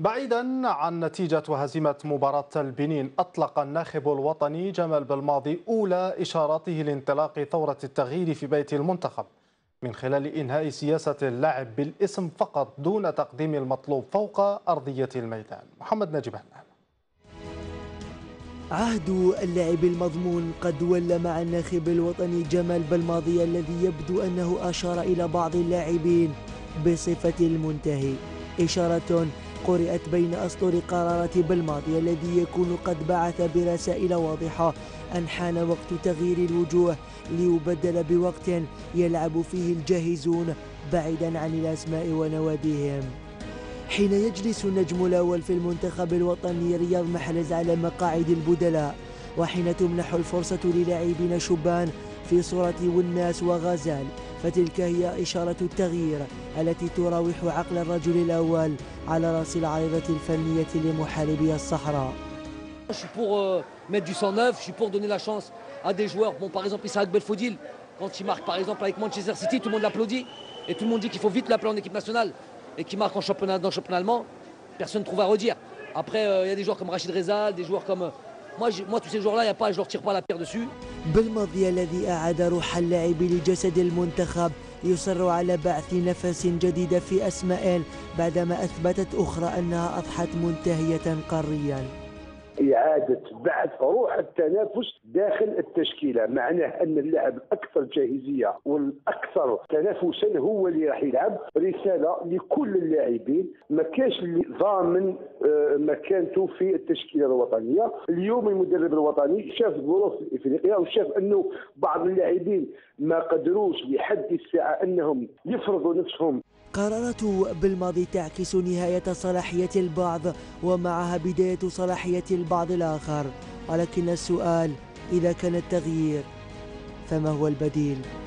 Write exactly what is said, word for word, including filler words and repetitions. بعيدا عن نتيجة وهزيمة مباراة البنين، أطلق الناخب الوطني جمال بلماضي أولى إشاراته لانطلاق ثورة التغيير في بيت المنتخب من خلال إنهاء سياسة اللعب بالاسم فقط دون تقديم المطلوب فوق أرضية الميدان. محمد نجيب. عهد اللاعب المضمون قد ولى مع الناخب الوطني جمال بلماضي الذي يبدو أنه أشار إلى بعض اللاعبين بصفة المنتهي، إشارة قرأت بين أسطر قرارات بلماضي الذي يكون قد بعث برسائل واضحة أن حان وقت تغيير الوجوه ليبدل بوقت يلعب فيه الجاهزون بعيدا عن الأسماء ونواديهم. حين يجلس النجم الأول في المنتخب الوطني رياض محرز على مقاعد البدلاء، وحين تمنح الفرصة للاعبين شبان في صورة والناس وغزال، فتلك هي إشارة التغيير التي تراوح عقل الرجل الأول على رأس العارضة الفنية لمحاربي الصحراء. Je suis pour mettre du cent neuf, je suis pour donner la chance à des joueurs. Bon, par exemple, Isaac Bel Fodil, quand il marque par exemple avec Manchester City, tout le monde l'applaudit et tout le monde dit qu'il faut vite l'appeler en équipe nationale et qu'il marque en championnat dans le championnat allemand. Personne ne trouve à redire. Après, il y a des joueurs comme Rachid Reza, des joueurs comme moi, moi tous ces joueurs-là, il y a pas, je leur tire pas la pierre dessus. بلماضي الذي أعاد روح اللاعب لجسد المنتخب يصر على بعث نفس جديد في أسماء بعدما أثبتت أخرى أنها أضحت منتهية قريا. إعادة بعث روح التنافس داخل التشكيلة، معناه أن اللاعب أكثر جاهزية والأكثر تنافسا هو اللي راح يلعب. رسالة لكل اللاعبين، ما كانش اللي ضامن مكانته في التشكيلة الوطنية. اليوم المدرب الوطني شاف بروس إفريقيا وشاف أنه بعض اللاعبين ما قدروش لحد الساعة أنهم يفرضوا نفسهم. قرارات بلماضي تعكس نهاية صلاحية البعض ومعها بداية صلاحية البعض الآخر، ولكن السؤال إذا كان التغيير فما هو البديل؟